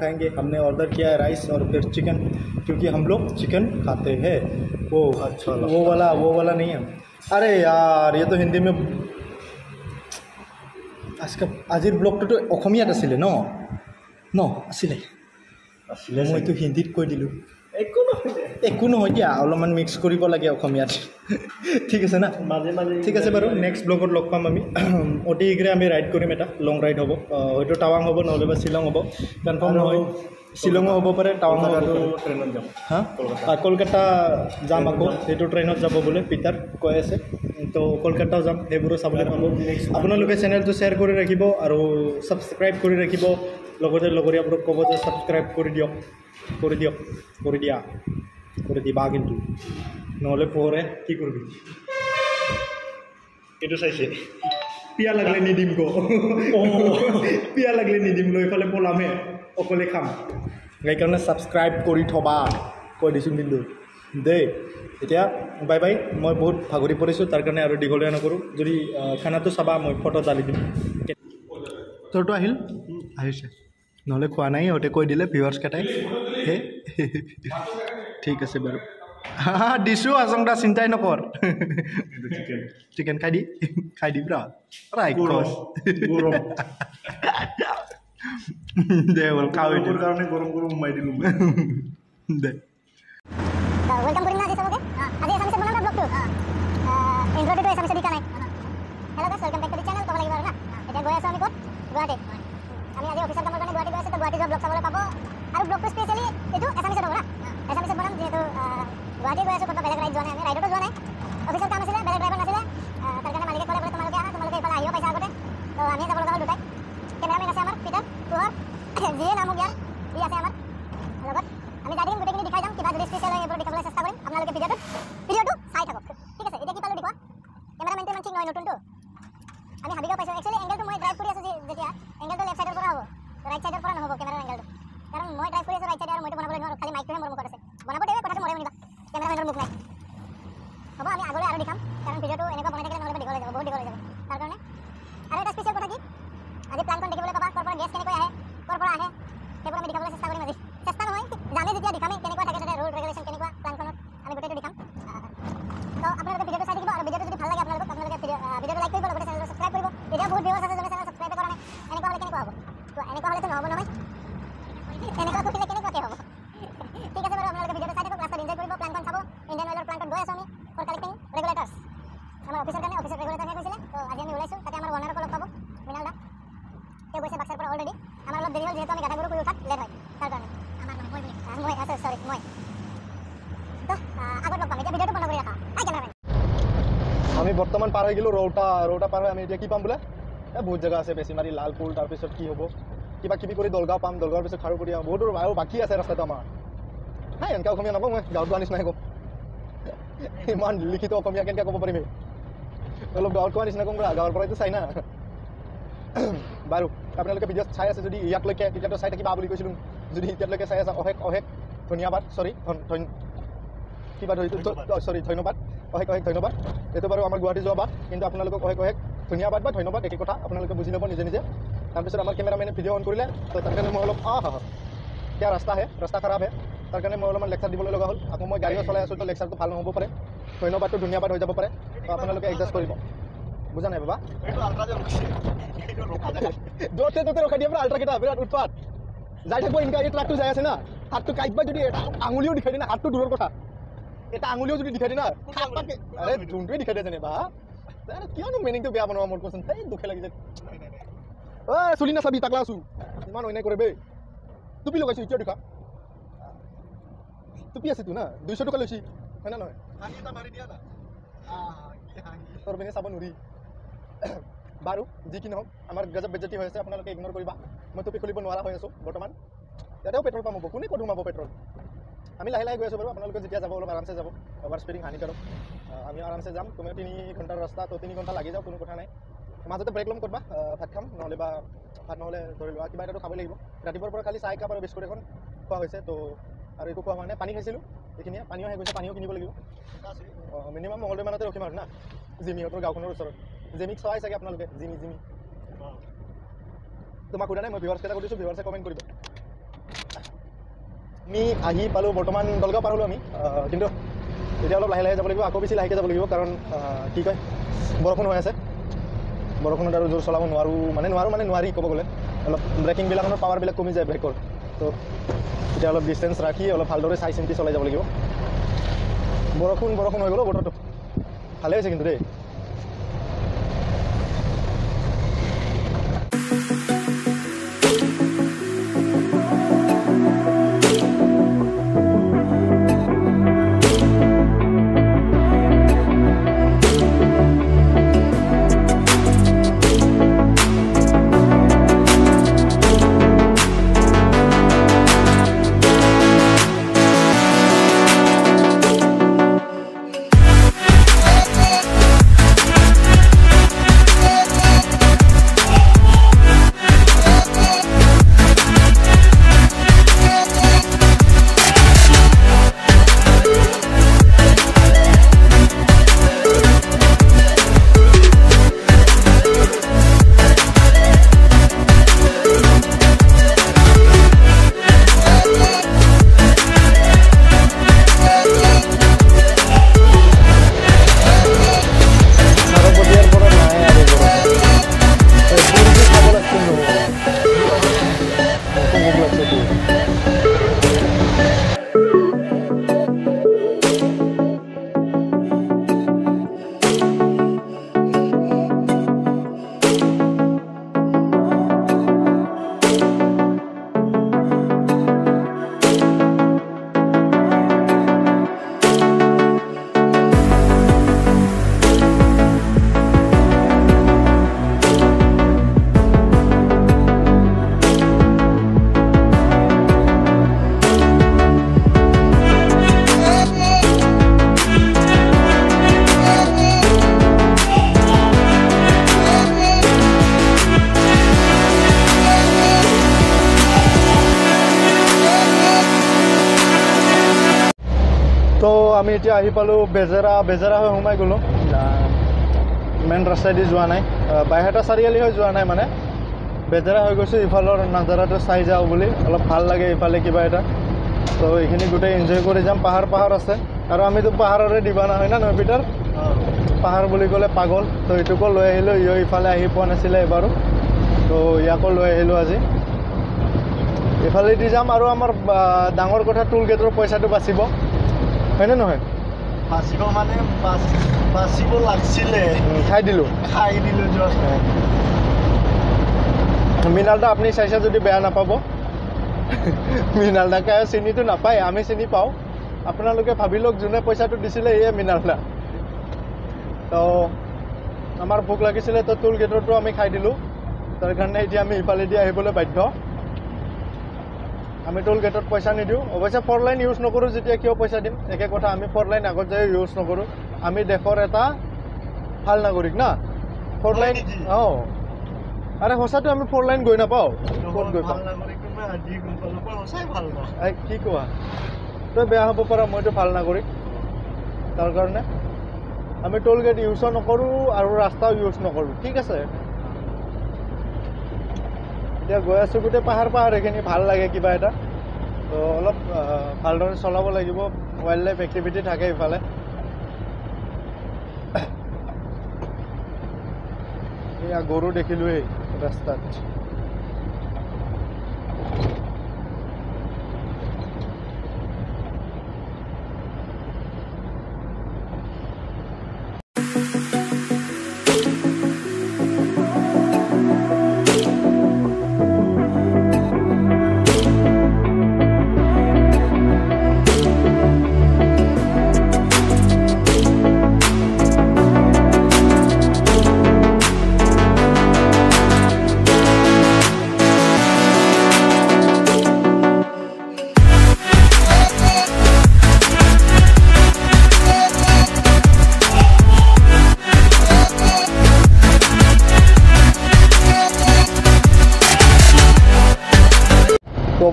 खाएंगे। हमने ऑर्डर किया है राइस और फिर चिकन, क्योंकि हम लोग चिकन खाते हैं। वो अच्छा, वो वाला नहीं है। अरे यार ये तो हिंदी में आजकल আজিৰ ব্লগটো অসমীয়াত আছিলে ন ন আছিলে আছিলে মই তো হিন্দীত কৈ দিলো একো নহয় দিয়া অলপমান মিক্স কৰিব লাগে অসমীয়াত ঠিক আছে না মাজে মাজে ঠিক আছে বাৰু নেক্সট ব্লগত লগ পাম আমি অতি শীঘ্ৰে আমি ৰাইড কৰিম এটা লং ৰাইড হ'ব হয়তো টাৱাং হ'ব নহলে বা শ্বিলং হ'ব কনফাৰ্ম নহয় শ্বিলং হ'ব পাৰে টাৱাং হ'ব ট্ৰেইনত যাম হা কলকাতা যাম আকৌ সেইটো ট্ৰেইনত যাব বোলে পিটাৰ কৈ আছে তো কলকাতাও যাম সেইবোৰো চাবলৈ পাব আপোনালোকে চেনেলটো শ্বেয়াৰ কৰি ৰাখিব আৰু ছাবস্ক্ৰাইব কৰি ৰাখিব লগতে লগৰীয়াবোৰক ক'ব যে ছাবস্ক্ৰাইব কৰি দিবা কিন্তু নহ'লে পৰে কি কৰিবি এইটো চাইছে পিয়া লাগিলে নিদিম লৈ ফালে পলামে অকলে খাম সেইকাৰণে ছাবস্ক্ৰাইব কৰি থবা কৈ দিছোঁ কিন্তু দেই এতিয়া বাই বাই মই বহুত ভাগৰি পৰিছোঁ তাৰ কাৰণে আৰু দীঘলীয়া নকৰোঁ যদি খানাটো চাবা মই ফটো জালি দিম তোৰটো আহিছে নহ'লে খোৱা নাই হতে কৈ দিলে ভিউৱাৰ্ছ কেইটাই হে ঠিক আছে বাৰু দিছোঁ আচংদা চিন্তাই নকৰ চিকেন খাই দি ব্ৰা ৰাইট গৰম দে বল খাওই তোৰ কাৰণে গৰম মাই দিলু দে वेलकम करेंगे आज सबके आज हम से बनाना ब्लॉग टू इंट्रो टू हम से दिखा नहीं hello guys welcome back to the channel तो लगे ना এটা গয়া আমি কোত গুয়াটে আমি আজি অফিসার কামৰ কাৰণে গুয়াটে গৈছে তো গুয়াটে ব্লগ চাবলৈ পাব আৰু ব্লগ স্পেশালি এটো আছামিছ হ'ব না আছামিছ বনাম যেহেতু গুয়াটে গৈছে কত বেলেগ ৰাইড যোৱা নাই আমি ৰাইডটো যোৱা নাই অফিসাৰ কাম আছিল বেলেগ ড্ৰাইভাৰ নাছিল তাৰ কাৰণে মালিকে ক'লে বোলে তোমালোকে আহা তোমালোকে এফালে আহিও পাইছা আগতে তো আমি যাব লগা দুটাই কেমেৰামেন আছে আমাৰ পিটাৰ তোৰ যিয়ে নামক ইয়াৰ ই আছে আমাৰ লগত আমি যাই দিম গোটেইখিনি দেখাই যাম কিবা যদি স্পেশাল হয় এইবোৰ দেখাবলৈ চেষ্টা কৰিম আপোনালোকে ভিডিঅ'টো চাই থাকক ঠিক আছে এতিয়া কি পালো দেখুৱা কেমেৰামেন তে ঠিক নহয় নতুনটো আমি হাবিগা পাইছো একচুয়ালি এংগেলটো মই ড্ৰাইভ কৰি আছো যেতিয়া এংগেলটো লেফট সাইডৰ পৰা হ'ব ৰাইট সাইডৰ পৰা নহ'ব কেমেৰাৰ এংগেলটো কাৰণ মই ড্ৰাইভ কৰি আছো ৰাইট সাইডে আৰু মইটো বনাবলৈ নোৱাৰো খালি মাইকটোহে মোৰ মুখত আছে বনাব দেবে কথাটো মৰে মনিবা কেমেৰামেনৰ মুখ নাই হ'ব আমি আগলৈ আৰু দেখাম কাৰণ ভিডিঅ'টো এনেকা বনাই থাকিলে নহ'লে দেখাবলৈ যাব বহুত দেখাবলৈ যাব তাৰ কাৰণে আৰু এটা স্পেশাল কথা কি আজি প্লানখন দেখিবলৈ পাবা কৰপৰা গেছ কেনেকৈ আহে কৰপৰা আহে সেইবোৰ আমি দেখাবলৈ চেষ্টা কৰিম আজি চেষ্টা নহয় জানে যেতিয়া দেখামে কেনেকুৱা থাকে তাতে ৰুল ৰেগুলেশ্যন কেনেকুৱা প্লানখনত আমি গোটেইটো দেখাম তো আপোনালোকে ভিডিঅ'টো চাই থাকিব আৰু ভিডিঅ'টো যদি ভাল লাগে আপোনালোকে ভিডিঅ'টো লাইক কৰিব লগতে চেনেলটো ছাবস্ক্ৰাইব কৰিব এতিয়া বহুত ভিউৱাৰ্ছ আছে যোনে চেনেল ছাবস্ক্ৰাইব কৰা নাই এনেকুৱা হ'লে কেনেকুৱা হ'ব তো এনেকুৱা হ'লেতো নহ'ব নহয় এনেকুৱা কৰিলে কেনেকুৱাকে হ'ব ঠিক আছে বাৰু আপোনালোকে ভিডিঅ'টো চাই থাকক লাষ্টত এনজয় কৰিব প্লানখন চাব ইণ্ডিয়ান অইলৰ প্লানখন গৈ আছো আমি ফৰ কালেক্টিং ৰেগুলেটৰ্ছ আমাৰ অফিচৰ কাৰণে অফিচৰ ৰেগুলেটৰ হৈ গৈছিলে তো আজি আমি ওলাইছোঁ তাতে আমাৰ ওনাৰক লগ পাব মিনাল দা তেওঁ গৈছে বাক্সাৰ পৰা অলৰেডি আমাৰ অলপ দেৰি হ'ল যিহেতু আমি গাটাগুৰু কৰি উঠাত লেট হয় তাৰ কাৰণে মই আছে সৰি মই তো আগত লগ পাম এতিয়া ভিডিঅ'টো বন্ধ কৰি ৰাখা আই কেমেৰামেন আমি বৰ্তমান পাৰ হৈ গিলো ৰৌটা পাৰ হৈ আমি এতিয়া কি পাম বোলে বহুত জাগা আছে বেছি মাৰি লালপুল তাৰ পিছত কি হ'ব কিবা কিবি কৰি দলগাঁও পাম দলগাঁৱৰ পিছত খাৰু কৰি আহোঁ বহুতো আৰু বাকী আছে ৰাস্তাটো আমাৰ নাই এনেকৈ অসমীয়া নকওঁ মই গাঁৱত কোৱা নিচিনাই ক'ম ইমান লিখিত অসমীয়া কেনেকৈ ক'ব পাৰিম অলপ গাঁৱত কোৱা নিচিনা ক'ম গাঁৱৰ পৰাইতো চাই না বাৰু আপোনালোকে ভিডিঅ' চাই আছে যদি ইয়াকলৈকে তেতিয়াতো চাই থাকিবা বুলি কৈছিলোঁ যদি এতিয়ালৈকে চাই আছা অশেষ ধন্যবাদ ধন্যবাদ অশেষ ধন্যবাদ এইটো বাৰু আমাৰ গুৱাহাটী যোৱা বাট কিন্তু আপোনালোকক অশেষ ধন্যবাদ বা ধন্যবাদ একে কথা আপোনালোকে বুজি ল'ব নিজে নিজে তাৰপিছত আমাৰ কেমেৰামেনে ভিডিঅ' অন কৰিলে তো তাৰ কাৰণে মই অলপ এতিয়া ৰাস্তা খাৰাপ হে তাৰ কাৰণে মই অলপমান লেকচাৰ দিবলৈ লগা হ'ল আকৌ মই গাড়ীও চলাই আছোঁ তো লেকচাৰটো ভাল নহ'ব পাৰে ধন্যবাদটো ধন্যবাদ হৈ যাব পাৰে তো আপোনালোকে এডজাষ্ট কৰিব বুজা নাই বাবা য'তে ৰখাই দিয়ে আল্ট্ৰা কেইটা বিৰাট উৎপাত যাই থাকিব এনেকুৱা এই ট্ৰাকটো যাই আছে না হাতটো কাইবা যদি এটা আঙুলিও দেখাই দিয়ে না হাতটো দূৰৰ কথা এটা আঙুলিও যদি দেখাই দিয়ে না আৰে যোনটোৱে দেখাই দিয়ে যেনিবা কিয়নো মেনিংটো বেয়া বনোৱা মোৰ কোৱেশ্যন এই দুখে লাগি যায় ঐ চলি নাচাবি তাকলা আছো ইমান অন্যায় কৰে বে টুপি লগাইছোঁ এতিয়া দেখা টুপি আছে তো না 200 টকা লৈছি হয় না নহয় হাঁহি এটা মাৰি দিয়া না তোৰ বেনে চাব নোৱাৰি বাৰু যি কি নহওক আমাৰ গজব বেজতি হৈ আছে আপোনালোকে ইগন'ৰ কৰিবা মই টুপি খুলিব নোৱাৰা হৈ আছোঁ বৰ্তমান ইয়াতেও পেট্ৰল পাম্প হ'ব কোনে ক'ত সোমাব পেট্ৰল আমি লাহে লাহে গৈ আছোঁ বাৰু আপোনালোকে যেতিয়া যাব অলপ আৰামছে যাব অভাৰ স্পীডিং হানিকাৰক আমি আৰামছে যাম তুমি 3 ঘণ্টাৰ ৰাস্তা তো 3 ঘণ্টা লাগি যাওঁ কোনো কথা নাই মাজতে ব্ৰেক ল'ম ক'ৰবা ভাত খাম নহ'লে বা ভাত নহ'লে ধৰি লোৱা কিবা এটাতো খাবই লাগিব ৰাতিপুৱাৰ পৰা খালি চাহ একাপ আৰু বিস্কুট এখন খোৱা হৈছে তো আৰু একো খোৱা হোৱা নাই পানী খাইছিলোঁ এইখিনিয়ে পানীও আহি গৈছে পানীও কিনিব লাগিব মিনিমাম মঙলবাৰমানতে ৰখিম আৰু না জিমিহঁতৰ গাঁওখনৰ ওচৰত জিমিক চোৱাই চাগে আপোনালোকে জিমি তোমাক সোধা নাই মই ভিউৱাৰ্ছ কেইটা কৰিছোঁ ভিউৱাৰ্ছে কমেণ্ট কৰিব mi ahi palu botoman dolga parulu ami kintu etia olop lahi lahi jabo lagibo ako bisi lahi ke jabo lagibo karon ki koy borokhon hoi ase borokhon daru jor solabo noaru mane noari kobo gole olop braking bilakonor power bilak komi jay brakor to etia olop distance rakhi olop haldore sai senti solai jabo lagibo borokhon hoi golo botor to hale ase kintu de আমি এতিয়া আহি পালো বেজেরা হৈ হুমাই গলো man রাস্তা দি যোৱা নাই বাইহাটা সাৰিয়ালি হৈ যোৱা নাই মানে বেজেৰা হৈ গৈছে ইফালৰ নাজাৰাটো চাই যাও বুলি অলপ ভাল লাগে ইফালে কিবা এটা তো এইখিনি গুটে এনজয় কৰি যাম পাহাৰ আছে আৰু আমি তো পাহাৰৰে দিবানা হয় না 9 মিটাৰ পাহাৰ বুলি ক'লে পাগল তো ইটুকো লৈ আহিলো ইও ইফালে আহি পোৱা নাছিল এবাৰো তো ইয়াকো লৈ আহিলো আজি ইফালে দি যাম আৰু আমাৰ ডাঙৰ কথা টুল গেটৰ পইচাটো বাচিব Hanya nohai, pasibo mana pasibo laksile, hai dilu jelas nih. Minalda apni saya jadi bayan apa bo? Minalda kayak sini tuh napa ya? Kami sini pau. Apna loge phabilog juna poisa tuh disile ya Minalda. To, amar bhuk lagi sile to tool gate tuh kami khai dilu. Tergantung dia kami ipale dia hebole baidho. আমি টোল গেটত পয়সা নিদিও অবশ্য for line use নকৰো যেতিয়া কিয় পয়সা দিম একে কথা আমি ফৰ লাইন আগত যায় ইউজ নকৰো আমি দেখৰ এটা ভাল নাগৰিক না ফৰ লাইন অ আৰে হোসাটো আমি ফৰ লাইন গৈ না পাও কোন গৈ ভাল নাগৰিক মই আজি গৈ পালো পৰ হোসাই ভাল না এই কি কোৱা তো বেয়া হ'ব পৰা মইটো ভাল নাগৰিক তাৰ কাৰণে আমি টোল গেট ইউজ নকৰো আৰু ৰাস্তা ইউজ নকৰো ঠিক আছে dia goya sugute pahar ekhini bhal lage kiba eta to olop bhal dore solabo lagibo wild life activity thake ifale ya goru dekhilu ei rastat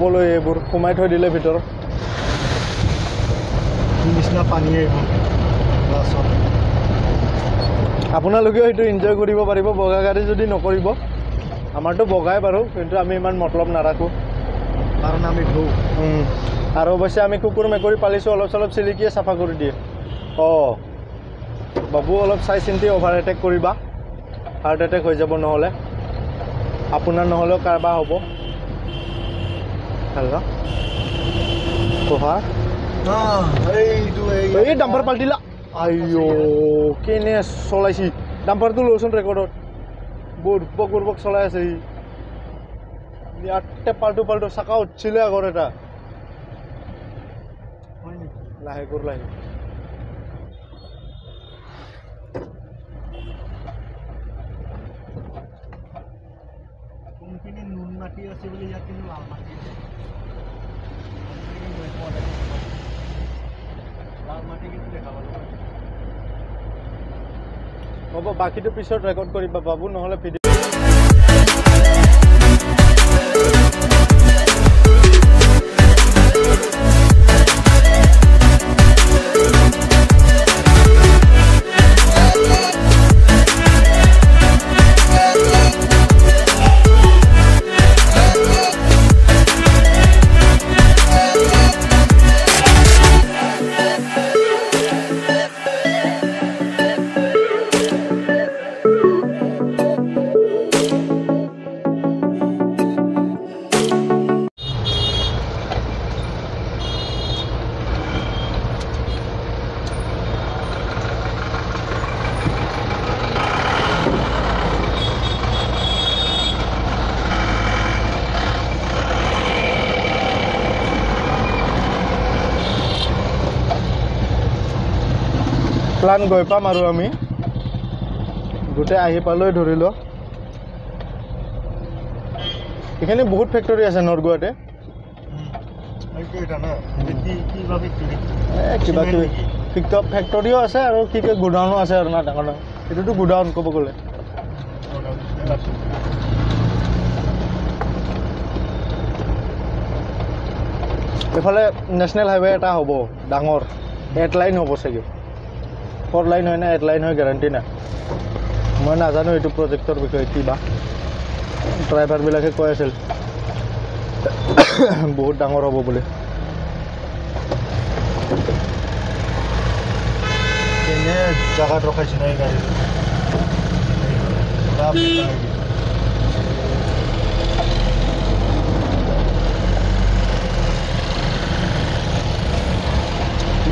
বলো এবুর কমাই থৈ দিলে ভিতৰ নিছনা পানী আইব বাস আপোনা লগে হয়তো এনজয় কৰিব পাৰিব বগা গাড়ী যদি নকৰিব আমাৰটো বগাই পাৰো কিন্তু আমি ইমান মতলব নাৰাখো कारण आमी गो আৰ অবশ্যই আমি কুকুৰ মেকুৰি পালিছো অলপ অলপ সিলিকিয়ে সাফা কৰি দিয়ে ও বাবু অলপ চাই চিন্তি ওভাৰ অ্যাটাক কৰিবা হাৰ্ট অ্যাটাক হৈ যাব নহলে আপোনাৰ নহলে কাৰবা হ'ব হ্যালো কোহা না এইটো এই ডাম্পাৰ পাল্টিলা আইও কেনে চলাইছি ডাম্পাৰ তো লোচন ৰেকৰ্ডত বহুত বকৰবক চলাই আছে ই আটতে পাল্টো পাল্টো চাকা উঠিলে আগৰ এটা lahe gur lahe kumpini nun mati ase bole yakin lal mati lal mati kitu dekha bolo baba baki to episode record koriba babu nohole video plan goi pam aru ami gote ahi paloi dhorilo ekhane bahut factory ase norgoate eta na ki ki bhabe ki bhabe pick up factory o ase aru ki godown o ase aru na dakona etu to godown kobo gole ephale national highway eta hobo dangor headline hobo sege for line hoy na headline hoy guarantee na moi na jano etu projector bikoy kiba driver bilake koy asel bahut dangor hobo bole kene jagat rakhaisi nai gari rap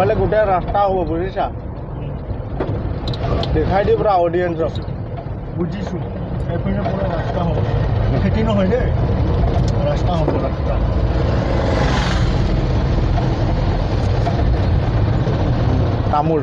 पहले गुटे रास्ता हो बुझिसा दिखाई दे पूरा audience बुझिसु एपने पूरा रास्ता हो खेती न होय दे रास्ता हो पूरा तामुल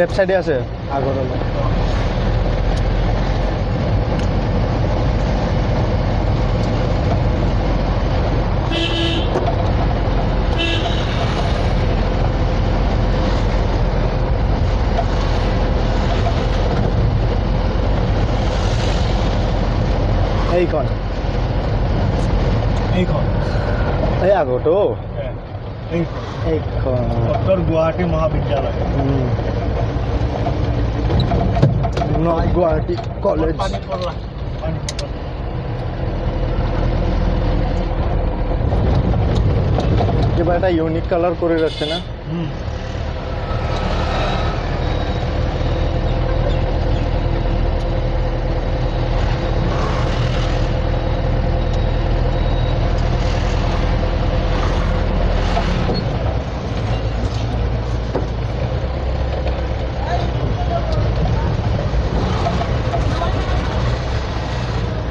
left side e ase agor ole ei kon ei agor to ei kon Dr. Guwahati Mahavidyalaya no, I go at the college. একটা ইউনিক কালার করে রাখছে না।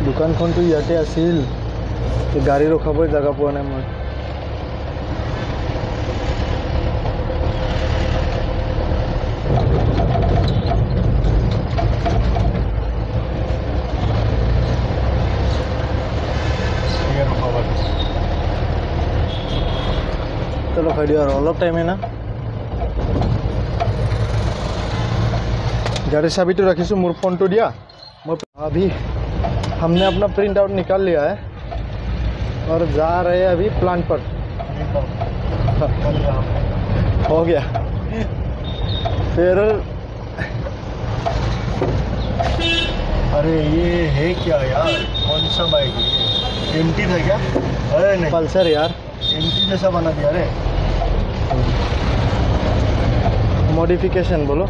দোকানখনটো ইয়াতে আছিল, গাড়ী ৰখাবলৈ জাগা পোৱা নাই মই। চলো খাই দিওঁ আৰু অলপ টাইমে না। গাড়ীৰ চাবিটো ৰাখিছোঁ মোৰ ফোনটো দিয়া। মই ভাবি हमने अपना प्रिंट आउट निकाल लिया है और जा रहे हैं अभी प्लांट पर। हो गया फिर। अरे ये है क्या यार, कौन सा बाइक है? एमटी था क्या? अरे नहीं, पल्सर यार। एमटी जैसा बना दिया रे, मॉडिफिकेशन बोलो।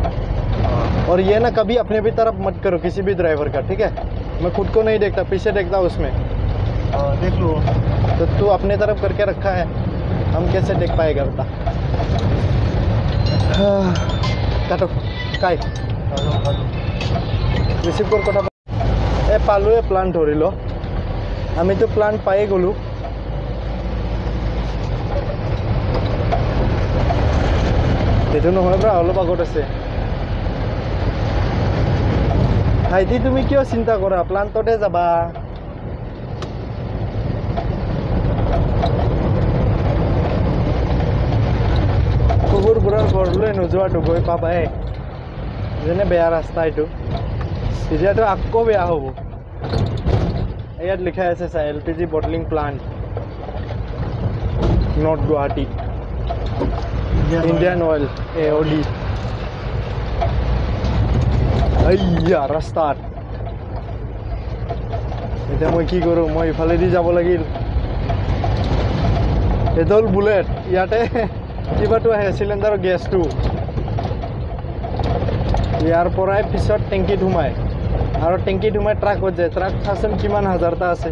और ये ना कभी अपने भी तरफ मत करो किसी भी ड्राइवर का, ठीक है? मैं खुद को नहीं देखता, पीछे देखता हूँ उसमें। देख लो तो तू अपने तरफ करके रखा है, हम कैसे देख पाएगा बता। काटो काय रिसीव कर कटा ए पालुए प्लान धरिल। आमी तो प्लान पाए गलो। এইটো নহয় ব্রা, অলপ আগত আছে। ভাইটি তুমি কিয় চিন্তা কৰা, প্লান্টতে যাবা। কুকুৰবোৰৰ ঘৰলৈ নোযোৱাটো গৈ পাবাই, যেনে বেয়া ৰাস্তা এইটো। তেতিয়াতো আকৌ বেয়া হ'ব। ইয়াত লিখা আছে চা LPG bottling plant north Guwahati Indian oil AOD। আইয়া ৰাস্তাত এটা মই কি কৰো, মই ইফালেদি যাব লাগিল। এডল বুলেট ইয়াতে কিবাটো আহে সিলিন্ডাৰ গ্যাসটো, ইয়াৰ পৰাই পিছত টেংকিত সোমায় আৰু টেংকিত সোমাই ট্ৰাকত যায়। ট্ৰাক চাচোন কিমান হাজাৰটা আছে,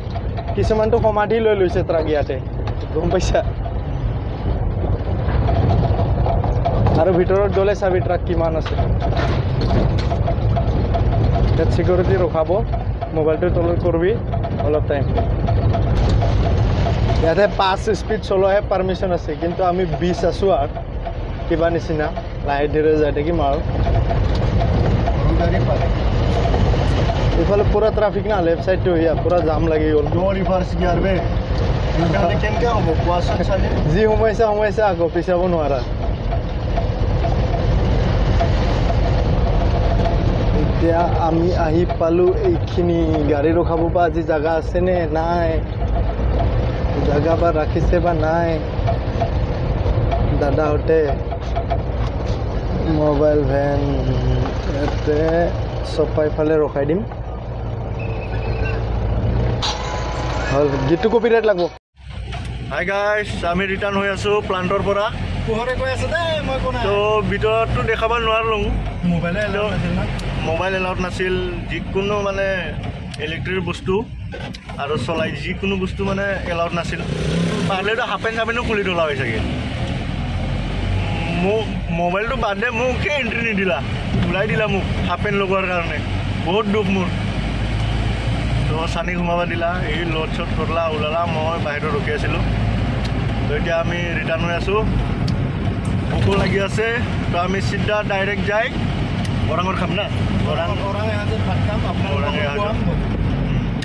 কিছুমানটো সমাধি লৈ লৈছে ট্ৰাক ইয়াতে, গম পাইছা? আৰু ভিতৰত গ'লে চাবি ট্ৰাক কিমান আছে। সিকিউরিটি রখাব, মোবাইলটো তলত করবি অলপ টাইম। ইয়াতে 5 স্পিড চলাহে পারমিশন আছে, কিন্তু আমি 20 আছো আর কিবা নিচিনা লাহে ধীরে যায় থাকি মাৰ। এইফালে পুরা ট্রাফিক না, লেফট সাইড তো ইয়া পুরা জাম লাগি গল। নো রিভার্স গিয়ার বে ইন্টারনে কেন কে হব কোয়াস চলে জি সময়সা সময়সা আগো পিছাব নোৱাৰা। এতিয়া আমি আহি পালোঁ এইখিনি। গাড়ী ৰখাব বা আজি জাগা আছেনে নাই, জাগা বা ৰাখিছে বা নাই। দাদাহঁতে মোবাইল ভেন ইয়াতে চপাইফালে ৰখাই দিম। হ'ল গীতটো কপিৰাইট লাগিব। হাই গাইজ, আমি ৰিটাৰ্ণ হৈ আছোঁ প্লাণ্টৰ পৰা। পোহৰে কৈ আছে দেই, মই কোৱা নাই তো ভিতৰতটো দেখাব নোৱাৰিলোঁ, মোবাইলে এলাও নাছিল না। মোবাইল এলাউড নাছিল, যিকোনো মানে ইলেক্ট্ৰিক বস্তু আৰু চলাই যিকোনো বস্তু মানে এলাউড নাছিল। পাৰিলেতো হাফ পেণ্ট চাপেণ্টো খুলি তোলা হৈ চাগে। মোক মোবাইলটো বাদ দে, মোকে এণ্ট্ৰি নিদিলা, ওলাই দিলা মোক হাফ পেণ্ট লগোৱাৰ কাৰণে। বহুত দুখ মোৰ। তো চানি সোমাব দিলা, এই লোড চট কৰলা, ওলালা, মই বাহিৰত ৰখি আছিলোঁ। তো এতিয়া আমি ৰিটাৰ্ণ হৈ আছোঁ, ভোকো লাগি আছে। তো আমি চিধা ডাইৰেক্ট যায় ওৰাঙৰ খাম না।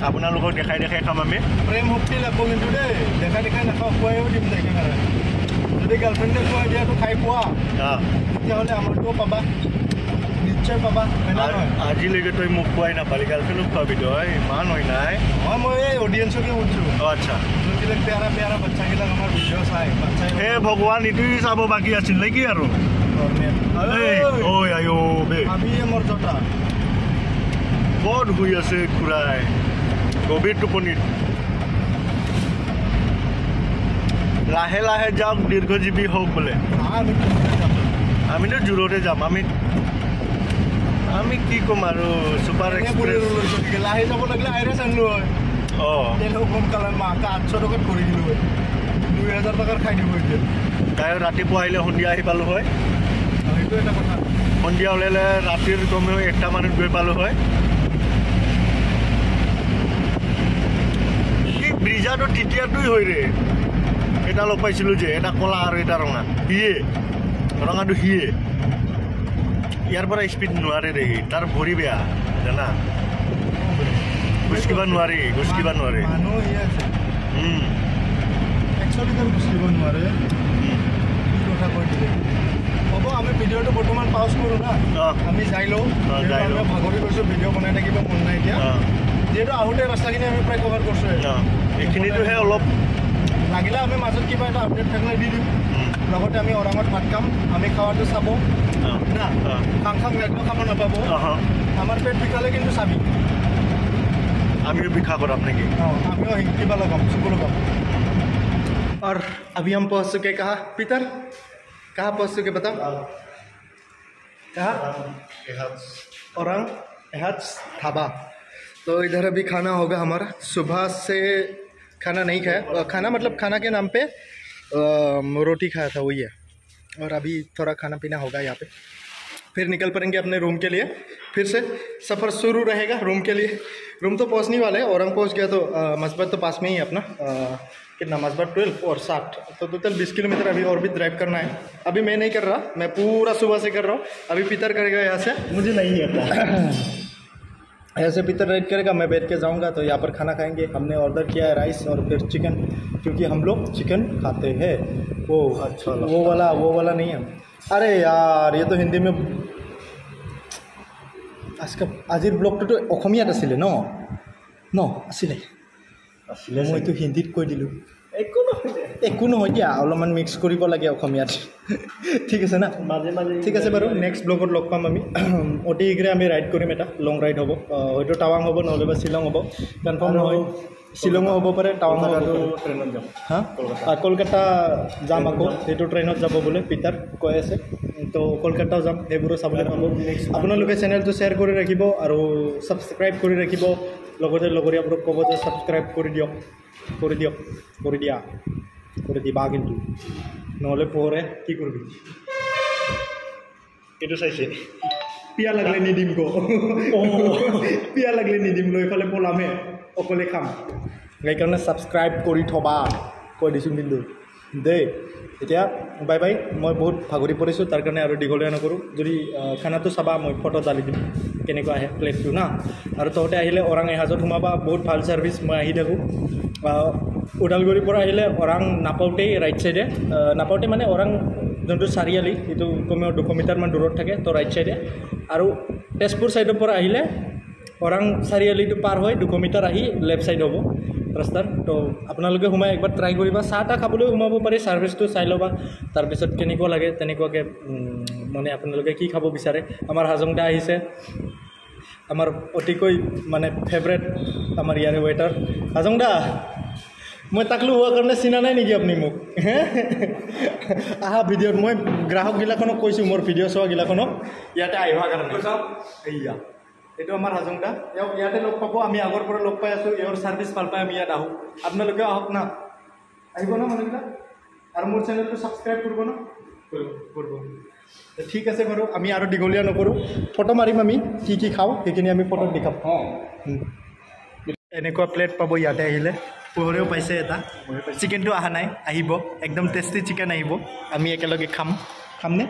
আপোনালোকক দেখাই দেখাই খাম আমি। প্ৰেম শক্তি লাগিব কিন্তু দেই, দেখাই দেখাই নাখাওঁ, খোৱাইও দিম দেখাই কাৰণে। যদি গাৰ্লফ্ৰেণ্ডে খোৱাই দিয়াটো খাই পোৱা তেতিয়াহ'লে আমাৰতো পাবা, নিশ্চয় পাবা। আজিলৈকে তই মোক খোৱাই নাপালি, গাৰ্লফ্ৰেণ্ডক খোৱাবি তই, ইমান হয় নাই। অঁ মই এই অডিয়েঞ্চকে সুধিছোঁ। অঁ আচ্ছা, যোনবিলাক প্যাৰা প্যাৰা বাচ্চাবিলাক আমাৰ ভিডিঅ' চাই, হে ভগৱান এইটোৱে চাব বাকী আছিল নেকি আৰু। বহুত শুই আছে খুৰাই, গভীৰ টোপনিত। লাহে লাহে যাম দীৰ্ঘজীবী হোক বলে। আমি তো জোৰতে যাম, আমি কি কম আৰু সুপাৰ এক্সপ্ৰেস লাহে যাব লাগিলে আইৰে চানলো হয়। অ তেল কম কালাৰ মাকা 800 টকাত কৰি দিলো হয়, 2000 টকাৰ খাই দিব দিল তাই। ৰাতিপুৱা আহিলে সন্ধিয়া আহি পালো হয়, সেইটো এটা কথা। সন্ধিয়া ওলালে ৰাতিৰ কমেও 1টা মানত গৈ পালো হয়। কি ব্ৰিজাটো তেতিয়া দুই হৈ ৰে এটা লগ পাইছিলো যে, এটা কলা আৰু এটা ৰঙা, হিয়ে ৰঙাটো হিয়ে। ইয়াৰ পৰা স্পীড নোৱাৰে ৰে, তাৰ ভৰি বেয়া জানা, গুচকিব নোৱাৰে, গুচকিব নোৱাৰে। একচুৱেলি তাৰ গুচকিব নোৱাৰে কি কথা কৈ দিলে হ'ব। আমি ভিডিঅ'টো বৰ্তমান পাউজ কৰোঁ না, আমি যাই লওঁ, ভাগৰি গৈছোঁ, ভিডিঅ' বনাই থাকিব মন নাই এতিয়া। যিহেতু আহোঁতে ৰাস্তাখিনি আমি প্ৰায় কভাৰ কৰিছোঁ, এইখিনিতোহে অলপ লাগিলে আমি মাজত কিবা এটা আপডেট থাকিলে দি দিম। লগতে আমি ওৰাঙত ভাত খাম, আমি খাৱাটো চাব না, খাং খাং লাগলেও খাব নাপাব, আমাৰ পেট বিষালে কিন্তু চাবি আমিও বিষা কৰাম নেকি, আমিও কিবা লগাম, চুকু লগাম। আৰু আমি পহ চুকে কাহা পিতাৰ কাহা পহ চুকে বতাও কাহা ওৰাং এহাজ ধাবা। तो इधर अभी खाना होगा हमारा, सुबह से खाना नहीं खाया, खाना मतलब खाना के नाम पे रोटी खाया था वही है। और अभी थोड़ा खाना पीना होगा यहाँ पे, फिर निकल पड़ेंगे अपने रूम के लिए, फिर से सफ़र शुरू रहेगा रूम के लिए। रूम तो पहुँचने वाले, औरंग पहुँच गया तो मस्बत तो पास में ही अपना कितना मस्बत 12 और 60, तो टोटल 20 किलोमीटर अभी और भी ड्राइव करना है। अभी मैं नहीं कर रहा, मैं पूरा सुबह से कर रहा हूँ। अभी पितर करेगा यहाँ से, मुझे नहीं आता, ऐसे भीतर रेड करेगा, मैं बैठ के जाऊंगा। तो यहाँ पर खाना खाएंगे, हमने ऑर्डर किया है राइस और फिर चिकन, क्योंकि हम लोग चिकन खाते हैं। वो अच्छा वो वाला नहीं है, अरे यार ये तो हिंदी में आज का আজিৰ ব্লগটো অসমীয়াত আছিলে ন ন আছিলে আছিলে, মই তো হিন্দীত কৈ দিলো। একো নহয় দিয়া, অলপমান মিক্স কৰিব লাগে অসমীয়াত, ঠিক আছে না, মাজে মাজে। ঠিক আছে বাৰু, নেক্সট ব্লগত লগ পাম আমি। অতি শীঘ্ৰে আমি ৰাইড কৰিম, এটা লং ৰাইড হ'ব, হয়তো টাৱাং হ'ব নহ'লে বা শ্বিলং হ'ব, কনফাৰ্ম নহয়। শ্বিলঙো হ'ব পাৰে, টাৱাঙো হ'ব, ট্ৰেইনত যাম হা, কলকাতা যাম আকৌ, সেইটো ট্ৰেইনত যাব বোলে পিতাৰ কৈ আছে। তো কলকাতাও যাম, সেইবোৰো চাবলৈ পাব। আপোনালোকে চেনেলটো শ্বেয়াৰ কৰি ৰাখিব আৰু ছাবস্ক্ৰাইব কৰি ৰাখিব, লগতে লগৰীয়াবোৰক ক'ব যে ছাবস্ক্ৰাইব কৰি দিবা কিন্তু, নহ'লে পৰে কি কৰিবি। এইটো চাইছে, পিয়া লাগিলে নিদিম ক, পিয়া লাগিলে নিদিম, লৈ ফালে পলামে অকলে খাম। সেইকাৰণে ছাবস্ক্ৰাইব কৰি থবা কৈ দিছোঁ কিন্তু দেই। এতিয়া বাই বাই, মই বহুত ভাগৰি পৰিছোঁ, তাৰ কাৰণে আৰু দীঘলীয়া নকৰোঁ। যদি খানাটো চাবা, মই ফটো ডালি দিম কেনেকুৱা আহে প্লেটটো না। আৰু তহঁতে আহিলে ওৰাং এহাজত সোমাবা, বহুত ভাল ছাৰ্ভিচ, মই আহি থাকোঁ। ওদালগুৰিৰ পৰা আহিলে ওৰাং নাপাওঁতেই ৰাইট ছাইডে, নাপাওঁতে মানে ওৰাং যোনটো চাৰিআলি সেইটো কমেও 2 মিটাৰমান দূৰত থাকে, তো ৰাইট ছাইডে। আৰু তেজপুৰ ছাইডৰ পৰা আহিলে ওৰাং চাৰিআলিটো পাৰ হৈ 2 মিটাৰ আহি লেফ্ট ছাইড হ'ব ৰাস্তাৰ। তো আপোনালোকে সোমাই একবাৰ ট্ৰাই কৰিবা, চাহ তাহ খাবলৈ সোমাব পাৰি, ছাৰ্ভিচটো চাই ল'বা, তাৰপিছত কেনেকুৱা লাগে তেনেকুৱাকৈ মানে আপোনালোকে কি খাব বিচাৰে। আমাৰ হাজং দা আহিছে, আমাৰ অতিকৈ মানে ফেভৰেট আমাৰ ইয়াৰে ৱেটাৰ হাজং দা। মই তাকলো হোৱাৰ কাৰণে চিনা নাই নেকি আপুনি মোক? আহা ভিডিঅ'ত মই গ্ৰাহকগিলাখনক কৈছোঁ, মোৰ ভিডিঅ' চোৱাগিলাখনক ইয়াতে আহিবৰ কাৰণে। এইয়া এইটো আমাৰ হাজং দা, এওক ইয়াতে লগ পাব, আমি আগৰ পৰা লগ পাই আছোঁ, এওঁৰ ছাৰ্ভিচ ভাল পাই আমি ইয়াত আহোঁ। আপোনালোকেও আহক না, আহিব ন মানুহবিলাক, আৰু মোৰ চেনেলটো ছাবস্ক্ৰাইব কৰিব ন, কৰিব। ঠিক আছে বাৰু, আমি আৰু দীঘলীয়া নকৰোঁ, ফটো মাৰিম আমি কি কি খাওঁ সেইখিনি আমি ফটোত দেখাম। অঁ এনেকুৱা প্লেট পাব ইয়াতে আহিলে। পোহৰেও পাইছে এটা, চিকেনটো অহা নাই, আহিব একদম টেষ্টি চিকেন আহিব, আমি একেলগে খামনে?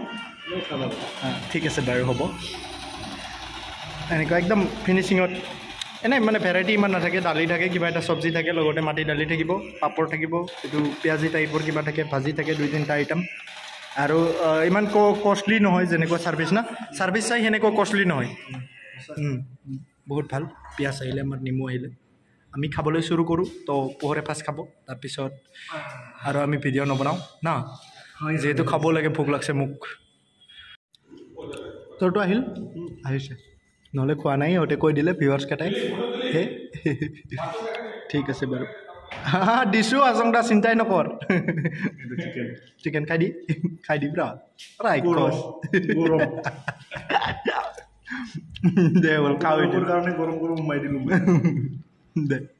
ঠিক আছে বাৰু, হ'ব। এনেকুৱা একদম ফিনিচিঙত এনেই মানে ভেৰাইটি ইমান নাথাকে, দালি থাকে, কিবা এটা চব্জি থাকে, লগতে মাটি দালি থাকিব, পাপৰ থাকিব, এইটো পিঁয়াজি টাইপৰ কিবা থাকে, ভাজি থাকে, 2-3টা আইটেম। আৰু ইমান কষ্টলি নহয়, যেনেকুৱা ছাৰ্ভিচ না, ছাৰ্ভিচ চাই সেনেকুৱা কষ্টলি নহয়, বহুত ভাল। পিঁয়াজ আহিলে, আমাৰ নেমু আহিলে, আমি খাবলৈ শুৰু কৰোঁ। তো পোহৰে ফাৰ্ষ্ট খাব, তাৰপিছত আৰু আমি ভিডিঅ' নবনাওঁ না, যিহেতু খাব লাগে, ভোক লাগছে মোক। তোৰটো আহিল, আহিছে নহ'লে খোৱা নাই, সিহঁতে কৈ দিলে ভিউৱাৰ্ছকেইটাই। ঠিক আছে বাৰু। Disu asong da sintai nokor. Chicken kadi, kadi bro. Raikos. Gorong. Dewal kawin. Gorong-gorong mai di lumba.